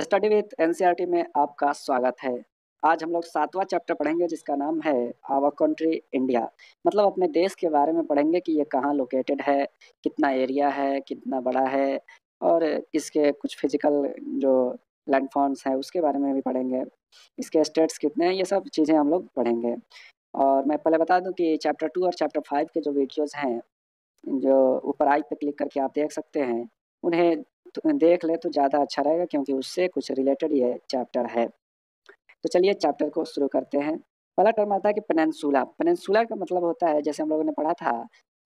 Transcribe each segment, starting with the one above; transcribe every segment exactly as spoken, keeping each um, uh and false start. Study with NCERT में आपका स्वागत है। आज हम लोग सातवां चैप्टर पढ़ेंगे जिसका नाम है आवर कंट्री इंडिया, मतलब अपने देश के बारे में पढ़ेंगे कि ये कहाँ लोकेटेड है, कितना एरिया है, कितना बड़ा है और इसके कुछ फिजिकल जो लैंडफॉर्म्स हैं उसके बारे में भी पढ़ेंगे, इसके स्टेट्स कितने हैं, ये सब चीज़ें हम लोग पढ़ेंगे। और मैं पहले बता दूँ कि चैप्टर टू और चैप्टर फाइव के जो वीडियोज़ हैं जो ऊपर आई पे क्लिक करके आप देख सकते हैं, उन्हें देख ले तो ज़्यादा अच्छा रहेगा क्योंकि उससे कुछ रिलेटेड ये चैप्टर है। तो चलिए चैप्टर को शुरू करते हैं। पहला टर्म आता है कि पेनिनसुला। पेनिनसुला का मतलब होता है, जैसे हम लोगों ने पढ़ा था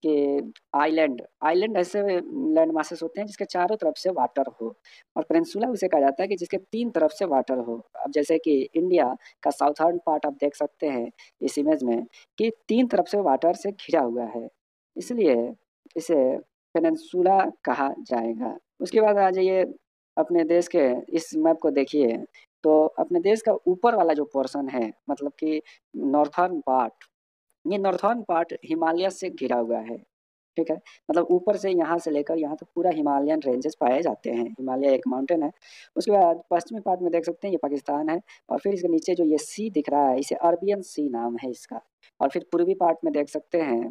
कि आइलैंड, आइलैंड ऐसे लैंड मासेस होते हैं जिसके चारों तरफ से वाटर हो, और पेनिनसुला उसे कहा जाता है कि जिसके तीन तरफ से वाटर हो। अब जैसे कि इंडिया का साउथर्न पार्ट आप देख सकते हैं इस इमेज में कि तीन तरफ से वाटर से घिरा हुआ है, इसलिए इसे पेनिनसुला कहा जाएगा। उसके बाद आ जाइए अपने देश के इस मैप को देखिए तो अपने देश का ऊपर वाला जो पोर्शन है, मतलब कि नॉर्थर्न पार्ट, ये नॉर्थर्न पार्ट हिमालय से घिरा हुआ है, ठीक है। मतलब ऊपर से यहाँ से लेकर यहाँ तक तो पूरा हिमालयन रेंजेस पाए जाते हैं, हिमालय एक माउंटेन है। उसके बाद पश्चिमी पार्ट में देख सकते हैं ये पाकिस्तान है, और फिर इसके नीचे जो ये सी दिख रहा है इसे अरबियन सी नाम है इसका। और फिर पूर्वी पार्ट में देख सकते हैं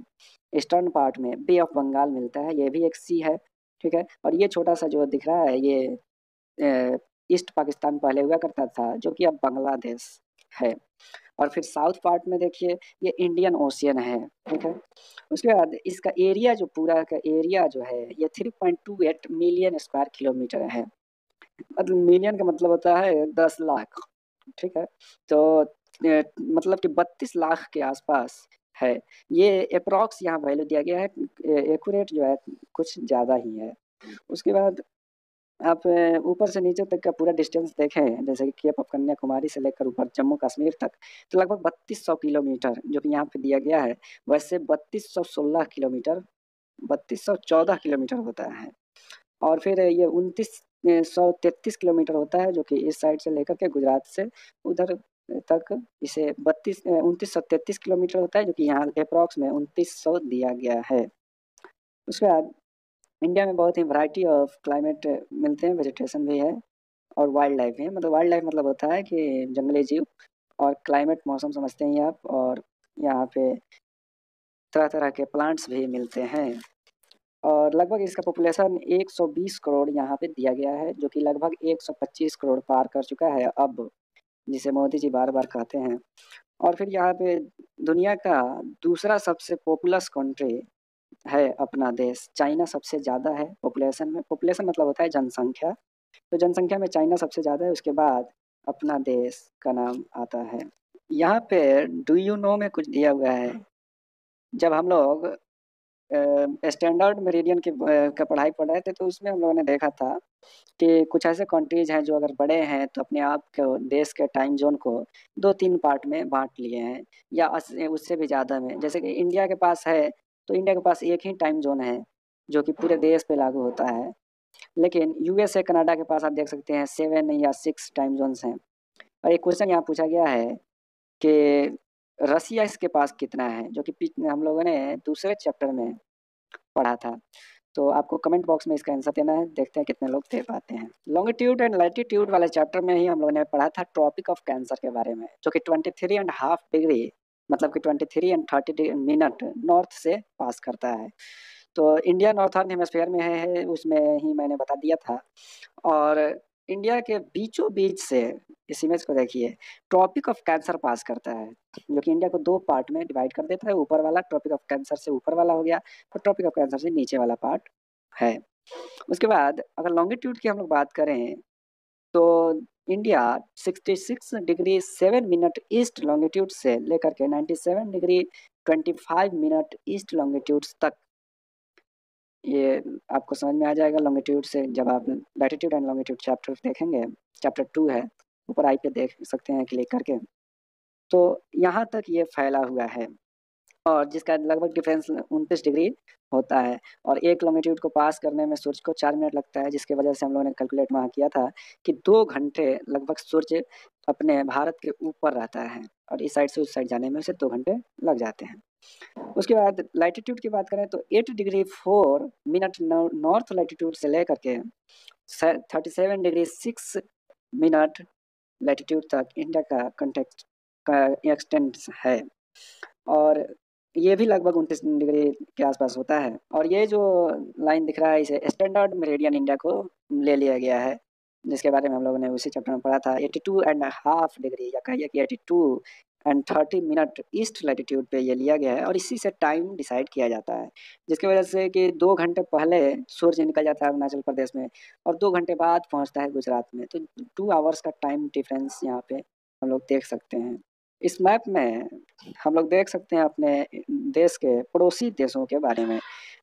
ईस्टर्न पार्ट में बे ऑफ बंगाल मिलता है, ये भी एक सी है, ठीक है। और ये छोटा सा जो दिख रहा है ये ईस्ट पाकिस्तान पहले हुआ करता था जो कि अब बांग्लादेश है। और फिर साउथ पार्ट में देखिए ये इंडियन ओशियन है, ठीक है। उसके बाद इसका एरिया जो पूरा का एरिया जो है ये three point two eight million square kilometre है, मतलब मिलियन का मतलब होता है दस लाख, ठीक है। तो मतलब कि बत्तीस लाख के आसपास है ये अप्रॉक्स, यहाँ वैल्यू दिया गया है, एक्यूरेट जो है कुछ ज़्यादा ही है। उसके बाद आप ऊपर से नीचे तक का पूरा डिस्टेंस देखें, जैसे कि आप कन्याकुमारी से लेकर ऊपर जम्मू कश्मीर तक, तो लगभग बत्तीस सौ किलोमीटर जो कि यहाँ पे दिया गया है, वैसे बत्तीस सौ सोलह किलोमीटर बत्तीस सौ चौदह किलोमीटर होता है। और फिर ये उनतीस सौ तैंतीस किलोमीटर होता है जो कि इस साइड से लेकर के गुजरात से उधर तक, इसे बत्तीस उनतीस सौ तैंतीस किलोमीटर होता है जो कि यहाँ अप्रॉक्स में उनतीस सौ दिया गया है। उसके बाद इंडिया में बहुत ही वैरायटी ऑफ क्लाइमेट मिलते हैं, वेजिटेशन भी है और वाइल्ड लाइफ है। मतलब वाइल्ड लाइफ मतलब होता है कि जंगली जीव, और क्लाइमेट मौसम समझते हैं आप, और यहाँ पे तरह तरह के प्लांट्स भी मिलते हैं। और लगभग इसका पॉपुलेशन एक सौ बीस करोड़ यहाँ पे दिया गया है जो कि लगभग एक सौ पच्चीस करोड़ पार कर चुका है अब, जिसे मोदी जी बार बार कहते हैं। और फिर यहाँ पे दुनिया का दूसरा सबसे पॉपुलस कंट्री है अपना देश, चाइना सबसे ज़्यादा है पॉपुलेशन में। पॉपुलेशन मतलब होता है जनसंख्या, तो जनसंख्या में चाइना सबसे ज़्यादा है, उसके बाद अपना देश का नाम आता है। यहाँ पे डू यू नो में कुछ दिया हुआ है, जब हम लोग स्टैंडर्ड मेरिडियन की का पढ़ाई पढ़ रहे थे तो उसमें हम लोगों ने देखा था कि कुछ ऐसे कंट्रीज हैं जो अगर बड़े हैं तो अपने आप को देश के टाइम जोन को दो तीन पार्ट में बांट लिए हैं या उससे भी ज़्यादा में। जैसे कि इंडिया के पास है, तो इंडिया के पास एक ही टाइम जोन है जो कि पूरे देश पे लागू होता है, लेकिन यूएसए कनाडा के पास आप देख सकते हैं सेवन या सिक्स टाइम जोन्स हैं। और एक क्वेश्चन यहाँ पूछा गया है कि रसिया इसके पास कितना है, जो कि हम लोगों ने दूसरे चैप्टर में पढ़ा था। तो आपको कमेंट बॉक्स में इसका आंसर देना है, देखते हैं कितने लोग दे पाते हैं। लॉन्गिट्यूड एंड लैटिट्यूड वाले चैप्टर में ही हम लोगों ने पढ़ा था ट्रॉपिक ऑफ कैंसर के बारे में, जो कि twenty three and half degree मतलब कि तेईस एंड तीस मिनट नॉर्थ से पास करता है। तो इंडिया नॉर्थर्न हेमस्फेयर में है, उसमें ही मैंने बता दिया था। और इंडिया के बीचों बीच से इस इमेज को देखिए, ट्रॉपिक ऑफ कैंसर पास करता है जो कि इंडिया को दो पार्ट में डिवाइड कर देता है। ऊपर वाला ट्रॉपिक ऑफ कैंसर से ऊपर वाला हो गया, और ट्रॉपिक ऑफ कैंसर से नीचे वाला पार्ट है। उसके बाद अगर लॉन्गिट्यूड की हम लोग बात करें तो इंडिया छियासठ डिग्री सात मिनट ईस्ट लॉन्गिट्यूड से लेकर के सत्तानवे डिग्री पच्चीस मिनट ईस्ट लॉन्गिट्यूड तक, ये आपको समझ में आ जाएगा लॉन्गिट्यूड से जब आप लैटिट्यूड एंड लॉन्गिट्यूड चैप्टर देखेंगे। चैप्टर टू है, ऊपर आई पे देख सकते हैं क्लिक करके। तो यहाँ तक ये फैला हुआ है और जिसका लगभग डिफरेंस उनतीस डिग्री होता है, और एक लॉन्गिट्यूड को पास करने में सूर्य को चार मिनट लगता है, जिसके वजह से हम लोगों ने कैलकुलेट वहाँ किया था कि दो घंटे लगभग सूर्य अपने भारत के ऊपर रहता है, और इस साइड से उस साइड जाने में उसे दो घंटे लग जाते हैं। उसके बाद लैटिट्यूड की बात करें तो eight degree four minute north latitude से लेकर के thirty seven degree six minute latitude तक इंडिया का कंटेक्ट का एक्सटेंट है और ये भी लगभग उनतीस डिग्री के आसपास होता है। और ये जो लाइन दिख रहा है इसे स्टैंडर्ड मेरिडियन इंडिया को ले लिया गया है, जिसके बारे में हम लोगों ने उसी चैप्टर में पढ़ा था। बयासी एंड हाफ डिग्री या कहिए कि बयासी एंड तीस मिनट ईस्ट लैटिट्यूड पे ये लिया गया है और इसी से टाइम डिसाइड किया जाता है, जिसकी वजह से कि दो घंटे पहले सूर्य निकल जाता है अरुणाचल प्रदेश में और दो घंटे बाद पहुंचता है गुजरात में। तो टू आवर्स का टाइम डिफरेंस यहाँ पे हम लोग देख सकते हैं। इस मैप में हम लोग देख सकते हैं अपने देश के पड़ोसी देशों के बारे में।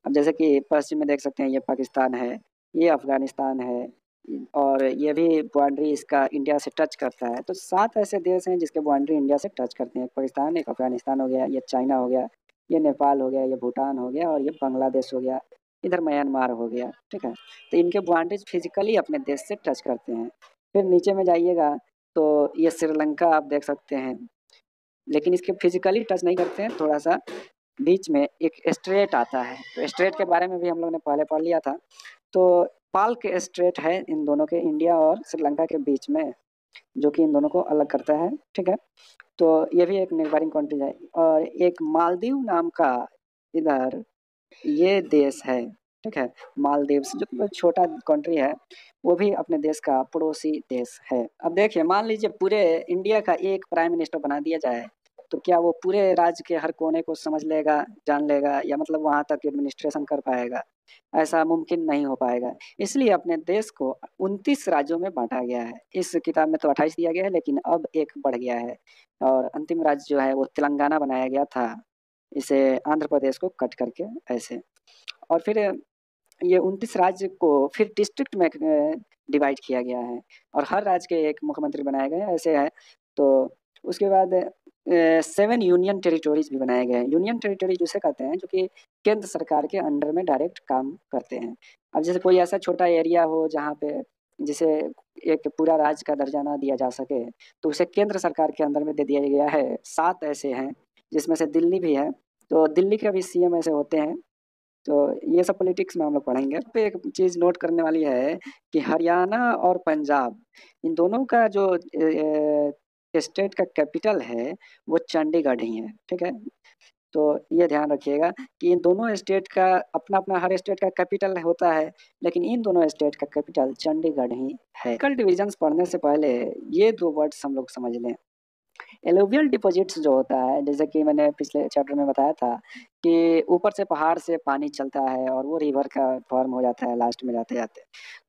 अब जैसे कि पश्चिम में देख सकते हैं ये पाकिस्तान है, ये अफगानिस्तान है और ये भी बाउंड्री इसका इंडिया से टच करता है। तो सात ऐसे देश हैं जिसके बाउंड्री इंडिया से टच करते हैं। एक पाकिस्तान, एक अफगानिस्तान हो गया, ये चाइना हो गया, ये नेपाल हो गया, ये भूटान हो गया और ये बांग्लादेश हो गया, इधर म्यांमार हो गया। ठीक है, तो इनके बाउंड्रीज फिजिकली अपने देश से टच करते हैं। फिर नीचे में जाइएगा तो ये श्रीलंका आप देख सकते हैं, लेकिन इसके फिजिकली टच नहीं करते हैं, थोड़ा सा बीच में एक स्ट्रेट आता है। तो स्ट्रेट के बारे में भी हम लोग ने पहले पढ़ लिया था। तो पाल के स्ट्रेट है इन दोनों के, इंडिया और श्रीलंका के बीच में, जो कि इन दोनों को अलग करता है। ठीक है, तो ये भी एक नेबरिंग कंट्री है। और एक मालदीव नाम का इधर ये देश है, ठीक है, मालदीव्स जो कि छोटा कंट्री है, वो भी अपने देश का पड़ोसी देश है। अब देखिए, मान लीजिए पूरे इंडिया का एक प्राइम मिनिस्टर बना दिया जाए तो क्या वो पूरे राज्य के हर कोने को समझ लेगा, जान लेगा या मतलब वहाँ तक एडमिनिस्ट्रेशन कर पाएगा? ऐसा मुमकिन नहीं हो पाएगा। इसलिए अपने देश को उनतीस राज्यों में बांटा गया है। इस किताब में तो अट्ठाईस दिया गया है, लेकिन अब एक बढ़ गया है और अंतिम राज्य जो है वो तेलंगाना बनाया गया था, इसे आंध्र प्रदेश को कट करके ऐसे। और फिर ये उनतीस राज्य को फिर डिस्ट्रिक्ट में डिवाइड किया गया है और हर राज्य के एक मुख्यमंत्री बनाए गए हैं, ऐसे है। तो उसके बाद सेवन यूनियन टेरिटोरीज भी बनाए गए हैं। यूनियन टेरिटोरीज उसे कहते हैं जो कि केंद्र सरकार के अंडर में डायरेक्ट काम करते हैं। अब जैसे कोई ऐसा छोटा एरिया हो जहाँ पे जिसे एक पूरा राज्य का दर्जा ना दिया जा सके, तो उसे केंद्र सरकार के अंदर में दे दिया गया है। सात ऐसे हैं जिसमें से दिल्ली भी है, तो दिल्ली के भी सी एम ऐसे होते हैं। तो ये सब पॉलिटिक्स में हम लोग पढ़ेंगे। तो एक चीज़ नोट करने वाली है कि हरियाणा और पंजाब इन दोनों का जो ए, स्टेट का कैपिटल है वो चंडीगढ़ ही है। ठीक है, तो ये ध्यान रखिएगा कि इन दोनों स्टेट का अपना अपना हर स्टेट का कैपिटल होता है, लेकिन इन दोनों स्टेट का कैपिटल चंडीगढ़ ही है। कल डिविजन्स पढ़ने से पहले ये दो वर्ड्स हम लोग समझ लें। एलोवियल डिपॉजिट्स जो होता है, जैसे कि मैंने पिछले चैप्टर में बताया था कि ऊपर से पहाड़ से पानी चलता है और वो रिवर का फॉर्म हो जाता है लास्ट में जाते जाते।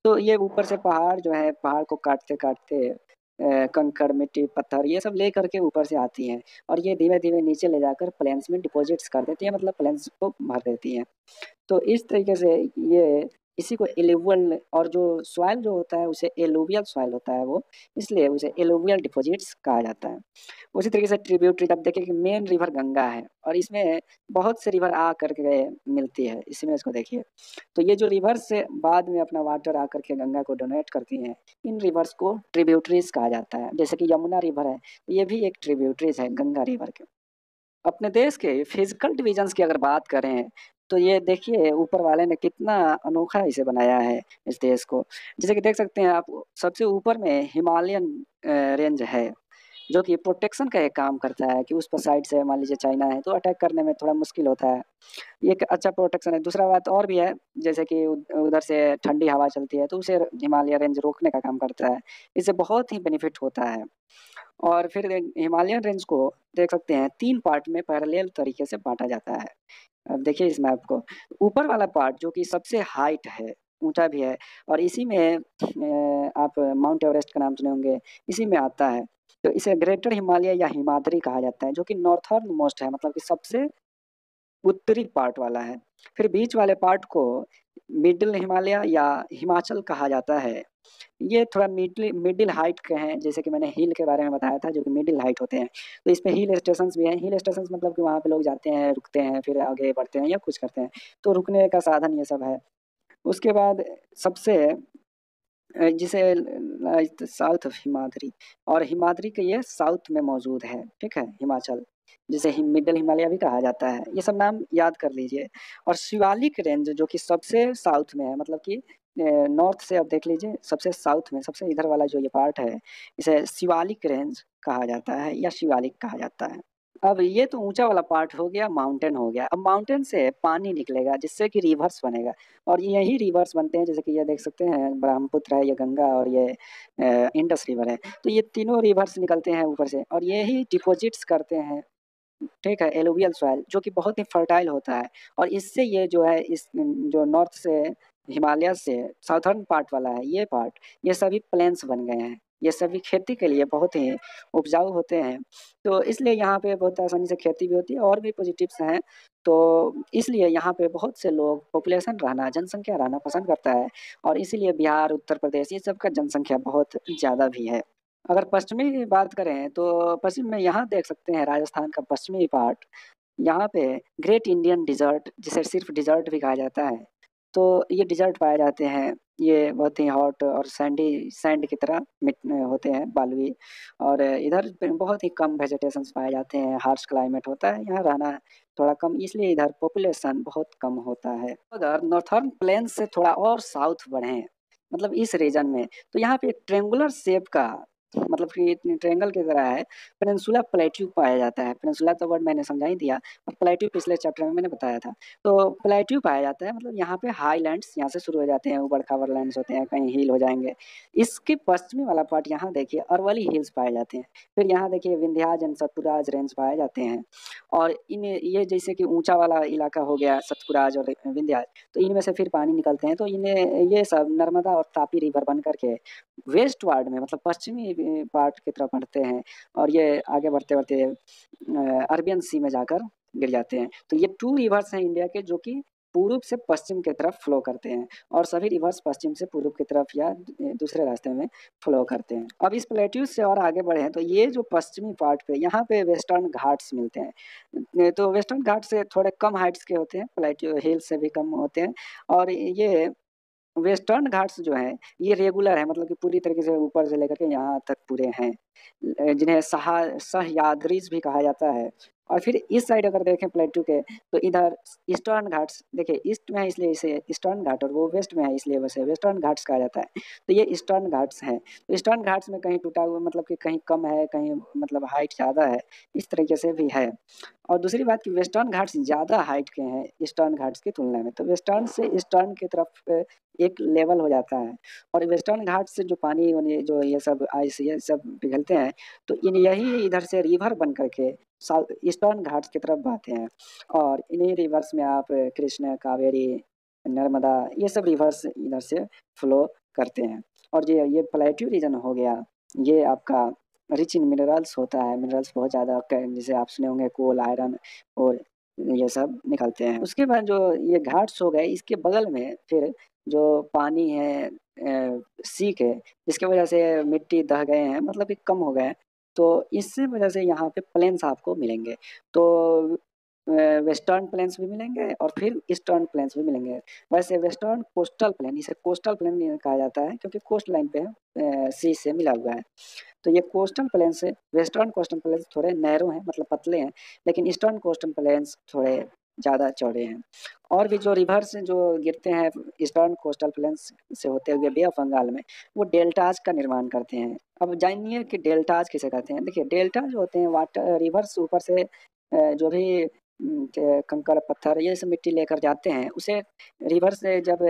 तो ये ऊपर से पहाड़ जो है, पहाड़ को काटते काटते कंकड़, मिट्टी, पत्थर ये सब ले करके ऊपर से आती हैं और ये धीमे धीमे नीचे ले जाकर प्लेन्स में डिपॉजिट्स कर देती है, मतलब प्लेन्स को भर देती हैं। तो इस तरीके से ये इसी को एलोवियल, और जो सॉइल जो होता है उसे एलोवियल सॉइल होता है, वो इसलिए उसे एलोवियल डिपॉजिट्स कहा जाता है। उसी तरीके से ट्रिब्यूटरी, अब देखिए कि मेन रिवर गंगा है और इसमें बहुत से रिवर आ करके मिलती है, इसमें इसको देखिए। तो ये जो रिवर से बाद में अपना वाटर आ करके गंगा को डोनेट करती हैं, इन रिवर्स को ट्रिब्यूटरीज कहा जाता है। जैसे कि यमुना रिवर है, ये भी एक ट्रिब्यूटरीज है गंगा रिवर के। अपने देश के फिजिकल डिविजन्स की अगर बात करें तो ये देखिए ऊपर वाले ने कितना अनोखा इसे बनाया है इस देश को। जैसे कि देख सकते हैं आप, सबसे ऊपर में हिमालयन रेंज है जो कि प्रोटेक्शन का एक काम करता है कि उस पर साइड से मान लीजिए चाइना है तो अटैक करने में थोड़ा मुश्किल होता है, ये एक अच्छा प्रोटेक्शन है। दूसरा बात और भी है, जैसे कि उधर से ठंडी हवा चलती है तो उसे हिमालय रेंज रोकने का काम करता है, इससे बहुत ही बेनिफिट होता है। और फिर हिमालयन रेंज को देख सकते हैं तीन पार्ट में पैरेलल तरीके से बांटा जाता है। अब देखिए इस मैप को, ऊपर वाला पार्ट जो कि सबसे हाइट है, ऊंचा भी है और इसी में आप माउंट एवरेस्ट का नाम सुने होंगे, इसी में आता है। तो इसे ग्रेटर हिमालय या हिमाद्री कहा जाता है, जो कि नॉर्थर्न मोस्ट है, मतलब कि सबसे उत्तरी पार्ट वाला है। फिर बीच वाले पार्ट को मिडिल हिमालय या हिमाचल कहा जाता है। ये थोड़ा मिडिल मिडिल हाइट के हैं, जैसे कि मैंने हिल के बारे में बताया था जो कि मिडिल हाइट होते हैं। तो इसमें हिल स्टेशंस भी हैं। हिल स्टेशंस मतलब कि वहाँ पे लोग जाते हैं, रुकते हैं, फिर आगे बढ़ते हैं या कुछ करते हैं, तो रुकने का साधन ये सब है। उसके बाद सबसे जिसे साउथ ऑफ हिमाद्री, और हिमाद्री के ये साउथ में मौजूद है, ठीक है, हिमाचल, जिसे ही मिडिल हिमालय भी कहा जाता है। ये सब नाम याद कर लीजिए। और शिवालिक रेंज जो कि सबसे साउथ में है, मतलब कि नॉर्थ से आप देख लीजिए सबसे साउथ में सबसे इधर वाला जो ये पार्ट है इसे शिवालिक रेंज कहा जाता है या शिवालिक कहा जाता है। अब ये तो ऊंचा वाला पार्ट हो गया, माउंटेन हो गया। अब माउंटेन से पानी निकलेगा जिससे कि रिवर्स बनेगा और यही रिवर्स बनते हैं जैसे कि ये देख सकते हैं ब्रह्मपुत्र है, ये गंगा और ये इंडस रिवर है। तो ये तीनों रिवर्स निकलते हैं ऊपर से और यही डिपोजिट्स करते हैं, ठीक है, एलुवियल सॉइल जो कि बहुत ही फर्टाइल होता है और इससे ये जो है इस जो नॉर्थ से हिमालय से साउथर्न पार्ट वाला है ये पार्ट ये सभी प्लेन्स बन गए हैं, ये सभी खेती के लिए बहुत ही उपजाऊ होते हैं। तो इसलिए यहाँ पे बहुत आसानी से खेती भी होती है और भी पॉजिटिव्स हैं। तो इसलिए यहाँ पे बहुत से लोग पॉपुलेशन रहना जनसंख्या रहना पसंद करता है और इसीलिए बिहार उत्तर प्रदेश ये सब का जनसंख्या बहुत ज़्यादा भी है। अगर पश्चिमी की बात करें तो पश्चिम में यहाँ देख सकते हैं राजस्थान का पश्चिमी पार्ट, यहाँ पे ग्रेट इंडियन डिजर्ट जिसे सिर्फ डिजर्ट भी कहा जाता है, तो ये डिजर्ट पाए जाते हैं। ये बहुत ही हॉट और सैंडी सैंड की तरह होते हैं बालुई और इधर बहुत ही कम वेजिटेशंस पाए जाते हैं, हार्श क्लाइमेट होता है, यहाँ रहना थोड़ा कम, इसलिए इधर पॉपुलेशन बहुत कम होता है। अगर नॉर्थर्न प्लेन से थोड़ा और साउथ बढ़ें मतलब इस रीजन में तो यहाँ पे एक ट्रेंगुलर शेप का मतलब कि ट्रेंगल की तरह है पेनिनसुला प्लेट्यू पाया जाता है। पेनिनसुला तो वर्ड मैंने समझा ही दिया और प्लेट्यू पिछले चैप्टर में मैंने बताया था। तो प्लेट्यू पाया जाता है मतलब यहाँ पे हाई लैंड्स यहाँ से शुरू हो जाते हैं, ऊबड़ खाबड़ लैंड्स होते हैं, कहीं हिल हो जाएंगे। इसके पश्चिमी वाला पार्ट यहाँ देखिए अरवली हिल्स पाए जाते हैं, फिर यहाँ देखिए विंध्याज एंड सतपुराज रेंज पाए जाते हैं और इन ये जैसे कि ऊँचा वाला इलाका हो गया सतपुराज और विंध्याज, तो इनमें से फिर पानी निकलते हैं। तो इन्हें ये सब नर्मदा और तापी रिवर बन करके वेस्ट वार्ड में मतलब पश्चिमी पार्ट की तरफ बढ़ते हैं और ये आगे बढ़ते बढ़ते अरबियन सी में जाकर गिर जाते हैं। तो ये टू रिवर्स हैं इंडिया के जो कि पूर्व से पश्चिम की तरफ फ्लो करते हैं और सभी रिवर्स पश्चिम से पूर्व की तरफ या दूसरे रास्ते में फ्लो करते हैं। अब इस प्लेट्यू से और आगे बढ़े हैं तो ये जो पश्चिमी पार्ट पे यहाँ पे वेस्टर्न घाट्स मिलते हैं, तो वेस्टर्न घाट से थोड़े कम हाइट्स के होते हैं, प्लेट्यू हिल से भी कम होते हैं और ये वेस्टर्न घाट्स जो हैं ये रेगुलर है मतलब कि पूरी तरीके से ऊपर से लेकर के यहाँ तक पूरे हैं जिन्हें सहा सहयाद्रीज भी कहा जाता है। और फिर इस साइड अगर देखें प्लेटू के तो इधर ईस्टर्न घाट्स देखिए ईस्ट में है इसलिए इसे ईस्टर्न घाट और वो वेस्ट में है इसलिए वैसे वेस्टर्न घाट्स कहा जाता है। तो ये ईस्टर्न घाट्स हैं, तो ईस्टर्न घाट्स में कहीं टूटा हुआ मतलब कि कहीं कम है कहीं मतलब हाइट ज़्यादा है, इस तरीके से भी है। और दूसरी बात कि वेस्टर्न घाट्स ज़्यादा हाइट के हैं ईस्टर्न घाट्स की तुलना में, तो वेस्टर्न से ईस्टर्न की तरफ एक लेवल हो जाता है और वेस्टर्न घाट से जो पानी जो ये सब आइस ये सब पिघलते हैं तो इन यही इधर से रिवर बन करके साउथ ईस्टर्न घाट्स की तरफ बहते हैं और इन्हीं रिवर्स में आप कृष्णा कावेरी नर्मदा ये सब रिवर्स इधर से फ्लो करते हैं। और ये ये प्लेट्यू रीजन हो गया, ये आपका रिच इन मिनरल्स होता है, मिनरल्स बहुत ज़्यादा जैसे आप सुने होंगे कोल आयरन और ये सब निकलते हैं। उसके बाद जो ये घाट्स हो गए इसके बगल में फिर जो पानी है सी के जिसकी वजह से मिट्टी दह गए हैं मतलब कि कम हो गए हैं, तो इससे वजह से यहाँ पे प्लेन्स आपको मिलेंगे। तो वेस्टर्न प्लेन्स भी मिलेंगे और फिर ईस्टर्न प्लेन्स भी मिलेंगे। वैसे वेस्टर्न कोस्टल प्लेन इसे कोस्टल प्लेन कहा जाता है क्योंकि कोस्ट लाइन पे सी से मिला हुआ है। तो ये कोस्टल प्लेन्स से वेस्टर्न कोस्टल प्लेन्स थोड़े नैरो हैं मतलब पतले हैं, लेकिन ईस्टर्न कोस्टल प्लेन्स थोड़े ज़्यादा चौड़े हैं। और भी जो रिवर्स जो गिरते हैं ईस्टर्न कोस्टल प्लेन्स से होते हुए बे ऑफ बंगाल में वो डेल्टाज का निर्माण करते हैं। अब जानिए कि डेल्टाज किसे कहते हैं। देखिए डेल्टा जो होते हैं वाटर रिवर्स ऊपर से जो भी कंकड़ पत्थर ये सब मिट्टी लेकर जाते हैं उसे रिवर्स से जब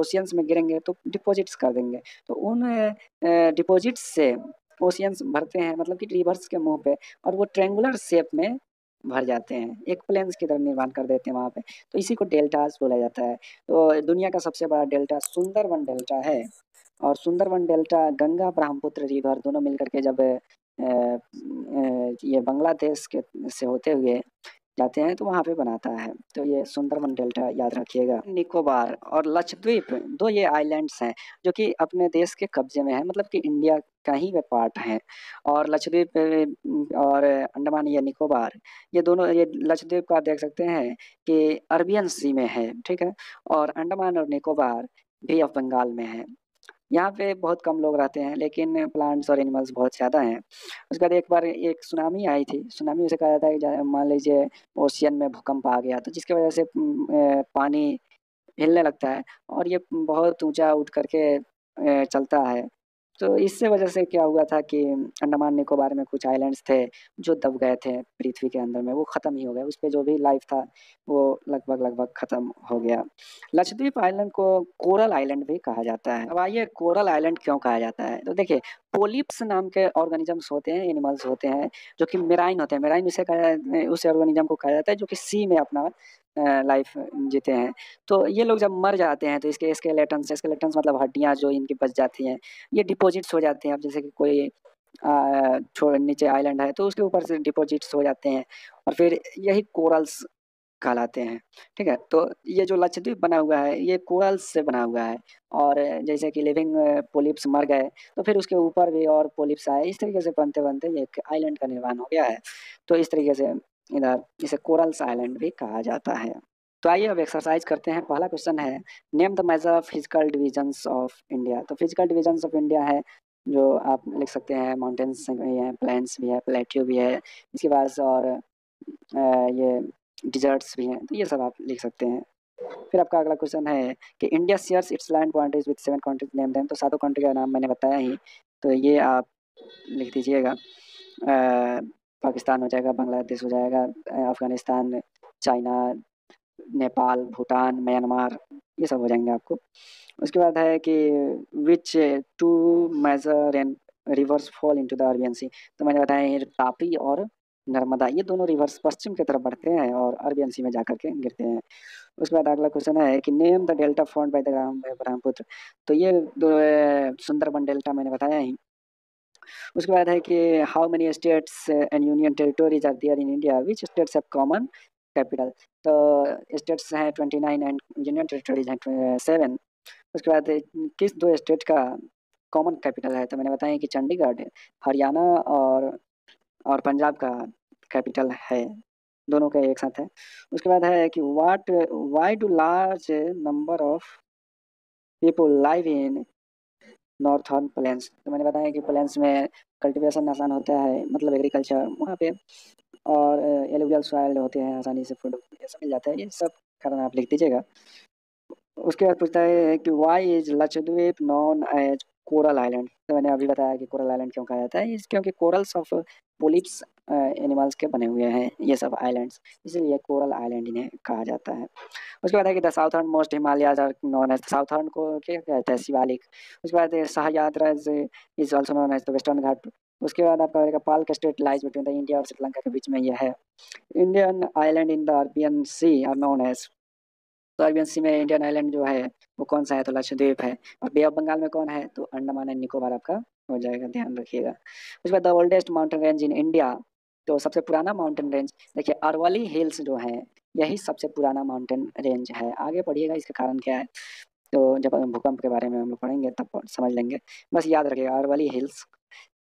ओशियंस में गिरेंगे तो डिपोजिट्स कर देंगे, तो उन डिपोजिट्स से ओशियंस भरते हैं मतलब कि रिवर्स के मुँह पे और वो ट्रेंगुलर शेप में भर जाते हैं, एक प्लेन्स की तरह निर्माण कर देते हैं वहाँ पे, तो इसी को डेल्टाज बोला जाता है। तो दुनिया का सबसे बड़ा डेल्टा सुंदरबन डेल्टा है और सुंदरबन डेल्टा गंगा ब्रह्मपुत्र रिवर दोनों मिलकर के जब ये बांग्लादेश के से होते हुए जाते हैं तो वहाँ पे बनाता है। तो ये सुंदरबन डेल्टा याद रखिएगा। निकोबार और लक्षद्वीप दो ये आइलैंड्स हैं जो कि अपने देश के कब्जे में है मतलब कि इंडिया का ही वे पार्ट हैं। और लक्षद्वीप और अंडमान या निकोबार ये दोनों ये लक्षद्वीप का देख सकते हैं कि अरबियन सी में है, ठीक है, और अंडमान और निकोबार बे ऑफ बंगाल में है। यहाँ पे बहुत कम लोग रहते हैं लेकिन प्लांट्स और एनिमल्स बहुत ज़्यादा हैं। उसके बाद एक बार एक सुनामी आई थी, सुनामी उसे कहा जाता है, मान लीजिए ओशियन में भूकंप आ गया तो जिसकी वजह से पानी हिलने लगता है और ये बहुत ऊंचा उठ करके चलता है। तो इससे वजह से क्या हुआ था कि अंडमान निकोबार में कुछ आइलैंड्स थे जो दब गए थे पृथ्वी के अंदर में, वो ख़त्म ही हो गए। उस पर जो भी लाइफ था वो लगभग लगभग ख़त्म हो गया। लक्षद्वीप आइलैंड को कोरल आइलैंड भी कहा जाता है। अब आइए, कोरल आइलैंड क्यों कहा जाता है? तो देखिए, पोलिप्स नाम के ऑर्गेनिजम्स होते हैं, एनिमल्स होते हैं जो कि मेराइन होते हैं। मेराइन उसे कहा, उस ऑर्गेनिज्म को कहा जाता है जो कि सी में अपना लाइफ जीते हैं। तो ये लोग जब मर जाते हैं तो इसके स्केलेटन्स, स्केलेटन्स मतलब हड्डियाँ जो इनकी बच जाती हैं, ये डिपोजिट्स हो जाते हैं। अब जैसे कि कोई आ, छोड़ नीचे आइलैंड है तो उसके ऊपर से डिपोजिट्स हो जाते हैं और फिर यही कोरल्स कहलाते हैं। ठीक है, तो ये जो लक्षद्वीप बना हुआ है ये कोरल्स से बना हुआ है। और जैसे कि लिविंग पोलिप्स मर गए तो फिर उसके ऊपर भी और पोलिप्स आए, इस तरीके से बनते बनते एक आइलैंड का निर्माण हो गया है। तो इस तरीके से इधर इसे कोरल्स आइलैंड भी कहा जाता है। तो आइए अब एक्सरसाइज करते हैं। पहला क्वेश्चन है, name the major physical divisions of India. तो फिजिकल डिविजन्स ऑफ इंडिया है जो आप लिख सकते हैं, माउंटेन्स भी हैं, प्लेन्स भी है, प्लेट्यू भी है, इसके बाद और ये डिजर्ट्स भी हैं, तो ये सब आप लिख सकते हैं। फिर आपका अगला क्वेश्चन है कि India shares its land boundaries with seven countries, name them. तो सातों कंट्री का नाम मैंने बताया ही, तो ये आप लिख दीजिएगा। पाकिस्तान हो जाएगा, बांग्लादेश हो जाएगा, अफगानिस्तान, चाइना, नेपाल, भूटान, म्यांमार, ये सब हो जाएंगे आपको। उसके बाद है कि which two major and rivers fall into the Arabian सी। तो मैंने बताया तापी और नर्मदा, ये दोनों रिवर्स पश्चिम की तरफ बढ़ते हैं और अरबियन सी में जाकर के गिरते हैं। उसके बाद अगला क्वेश्चन है कि name the delta formed by the Brahmaputra. तो ये सुंदरबन डेल्टा मैंने बताया ही। उसके बाद है कि how many states and union territories are there in India, which states have common capital. तो स्टेट्स हैं twenty nine and union territories हैं सेवन। उसके बाद किस दो स्टेट का कॉमन कैपिटल है? तो मैंने बताया कि चंडीगढ़ हरियाणा और और पंजाब का कैपिटल है, दोनों का एक साथ है। उसके बाद है कि what why do large number of people live in northern plains. तो मैंने बताया कि प्लेन्स में कल्टीवेशन आसान होता है, मतलब एग्रीकल्चर वहाँ पे, और एलुवियल सॉइल होते हैं, आसानी से फूड मिल जाता है, ये सब कारण आप लिख दीजिएगा। उसके बाद पूछता है कि why is Lakshadweep known as coral island. तो मैंने अभी बताया कि कोरल आइलैंड क्यों कहा जाता है, इस क्योंकि कोरल्स ऑफ पोलिप्स एनिमल्स के बने हुए हैं ये सब आइलैंड्स, इसलिए कोरल आइलैंड इन्हें कहा जाता है। उसके बाद है कि the southernmost Himalayas are known as, southern को क्या कहते हैं, शिवालिक। उसके बाद Sahyadris is also known as the western घाट। उसके बाद आपका रहेगा पाल का strait lies between the India और श्रीलंका के बीच में यह है। Indian island in the Arabian C are known as. तो अरबियन सी में इंडियन आइलैंड जो है वो कौन सा है? तो लक्षद्वीप है। और बे ऑफ बंगाल में कौन है? तो अंडमान एंड निकोबार आपका हो जाएगा, ध्यान रखिएगा। उसके बाद the oldest mountain range in India, तो सबसे पुराना माउंटेन रेंज, देखिए अरवली हिल्स जो है यही सबसे पुराना माउंटेन रेंज है। आगे पढ़िएगा इसका कारण क्या है, तो जब भूकंप के बारे में हम लोग पढ़ेंगे तब समझ लेंगे, बस याद रखिएगा Aravalli hills.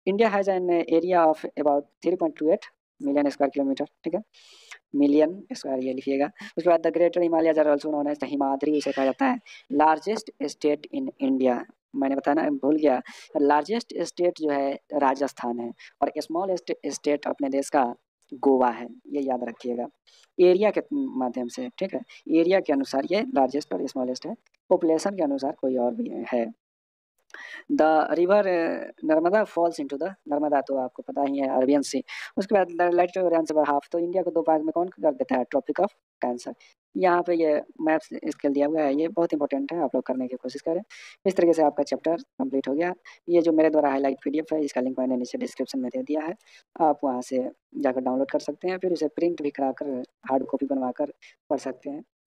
India has an area of about three point two eight million square kilometre, ठीक है, मिलियन स्क्वायर ये लिखिएगा। उसके बाद the greater Himalayas are also known as Himadri, इसे कहा जाता है लार्जेस्ट स्टेट इन इंडिया। मैंने बताना भूल गया, लार्जेस्ट स्टेट जो है राजस्थान है और स्मॉलेस्ट स्टेट अपने देश का गोवा है, ये याद रखिएगा एरिया के माध्यम से, ठीक है, एरिया के अनुसार ये लार्जेस्ट और स्मॉलेस्ट है, पॉपुलेशन के अनुसार कोई और भी है। The river Narmada falls into the, Narmada तो आपको पता ही है अरबियन सी। उसके बाद द लेटर आंसर हाफ, तो इंडिया को दो भाग में कौन कर देता है? Tropic of cancer. यहाँ पे ये मैप्स स्केल दिया हुआ है, ये बहुत इंपॉर्टेंट है, आप लोग करने की कोशिश करें। इस तरीके से आपका चैप्टर कंप्लीट हो गया। ये जो मेरे द्वारा हाईलाइट पीडीएफ है इसका लिंक मैंने नीचे डिस्क्रिप्शन में दे दिया है, आप वहाँ से जाकर डाउनलोड कर सकते हैं, फिर उसे प्रिंट भी कराकर हार्ड कॉपी बनवा कर पढ़ सकते हैं।